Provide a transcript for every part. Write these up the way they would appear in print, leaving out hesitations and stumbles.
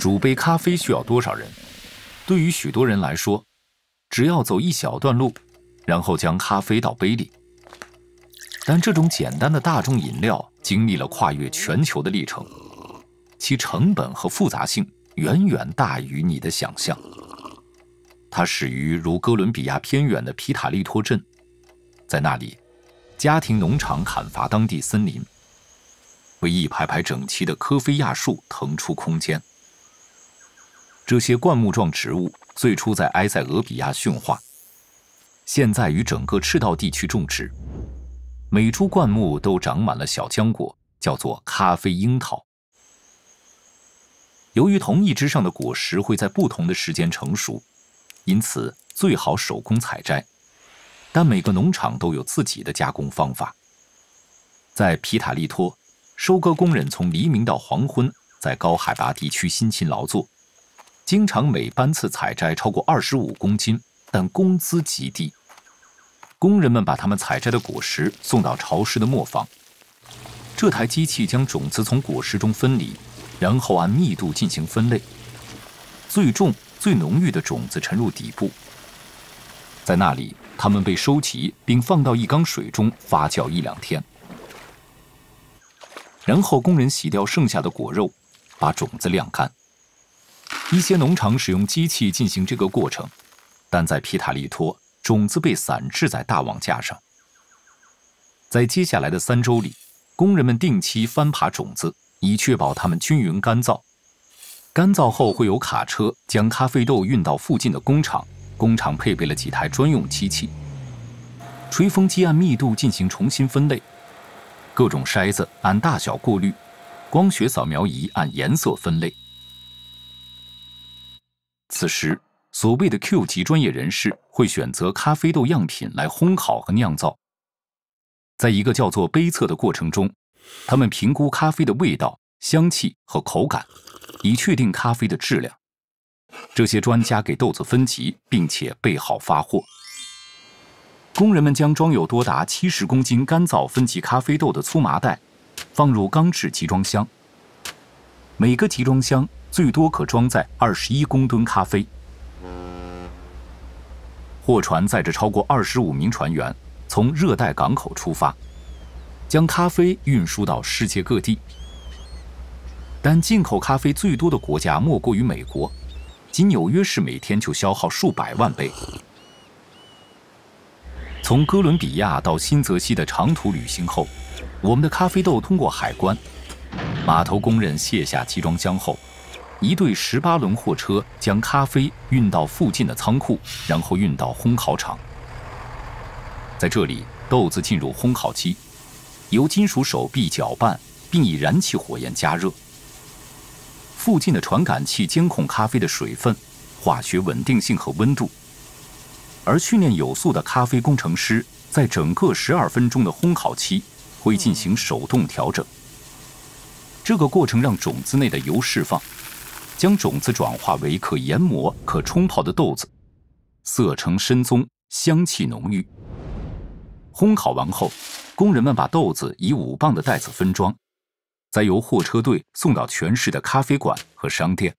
煮杯咖啡需要多少人？对于许多人来说，只要走一小段路，然后将咖啡倒杯里。但这种简单的大众饮料经历了跨越全球的历程，其成本和复杂性远远大于你的想象。它始于如哥伦比亚偏远的皮塔利托镇，在那里，家庭农场砍伐当地森林，为一排排整齐的科菲亚树腾出空间。这些灌木状植物最初在埃塞俄比亚驯化，现在于整个赤道地区种植。每株灌木都长满了小浆果，叫做咖啡樱桃。由于同一枝上的果实会在不同的时间成熟，因此最好手工采摘，但每个农场都有自己的加工方法。在皮塔利托，收割工人从黎明到黄昏在高海拔地区辛勤劳作，经常每班次采摘超过25公斤，但工资极低。工人们把他们采摘的果实送到潮湿的磨坊，这台机器将种子从果实中分离，然后按密度进行分类，最重、最浓郁的种子沉入底部，在那里，它们被收集并放到一缸水中发酵1-2天，然后工人洗掉剩下的果肉，把种子晾干。一些农场使用机器进行这个过程，但在皮塔利托，种子被散置在大网架上。在接下来的3周里，工人们定期翻爬种子，以确保它们均匀干燥。干燥后会有卡车将咖啡豆运到附近的工厂，工厂配备了几台专用机器。吹风机按密度进行重新分类，各种筛子按大小过滤，光学扫描仪按颜色分类。此时，所谓的 Q 级专业人士会选择咖啡豆样品来烘烤和酿造。在一个叫做杯测的过程中，他们评估咖啡的味道、香气和口感，以确定咖啡的质量。这些专家给豆子分级，并且备好发货。工人们将装有多达70公斤干燥分级咖啡豆的粗麻袋放入钢制集装箱，每个集装箱最多可装载21公吨咖啡。货船载着超过25名船员从热带港口出发，将咖啡运输到世界各地。但进口咖啡最多的国家莫过于美国，仅纽约市每天就消耗数百万杯。从哥伦比亚到新泽西的长途旅行后，我们的咖啡豆通过海关，码头工人卸下集装箱后，一队18轮货车将咖啡运到附近的仓库，然后运到烘烤厂。在这里，豆子进入烘烤机，由金属手臂搅拌，并以燃气火焰加热。附近的传感器监控咖啡的水分、化学稳定性和温度，而训练有素的咖啡工程师在整个12分钟的烘烤期会进行手动调整。这个过程让种子内的油释放，将种子转化为可研磨、可冲泡的豆子，色呈深棕，香气浓郁。烘烤完后，工人们把豆子以5磅的袋子分装，再由货车队送到全市的咖啡馆和商店。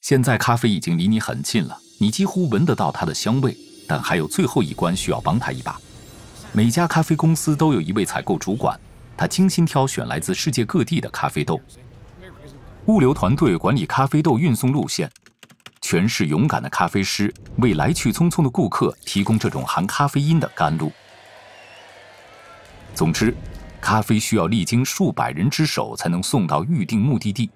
现在咖啡已经离你很近了，你几乎闻得到它的香味，但还有最后一关需要帮他一把。每家咖啡公司都有一位采购主管，他精心挑选来自世界各地的咖啡豆。物流团队管理咖啡豆运送路线，全市勇敢的咖啡师为来去匆匆的顾客提供这种含咖啡因的甘露。总之，咖啡需要历经数百人之手才能送到预定目的地，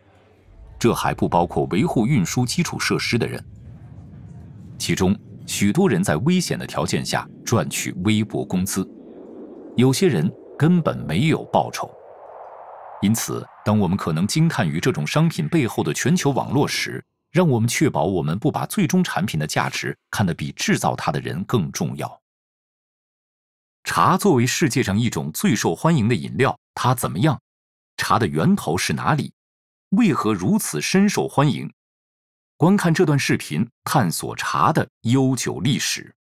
这还不包括维护运输基础设施的人。其中，许多人在危险的条件下赚取微薄工资，有些人根本没有报酬。因此，当我们可能惊叹于这种商品背后的全球网络时，让我们确保我们不把最终产品的价值看得比制造它的人更重要。茶作为世界上一种最受欢迎的饮料，它怎么样？茶的源头是哪里？为何如此深受欢迎？观看这段视频，探索茶的悠久历史。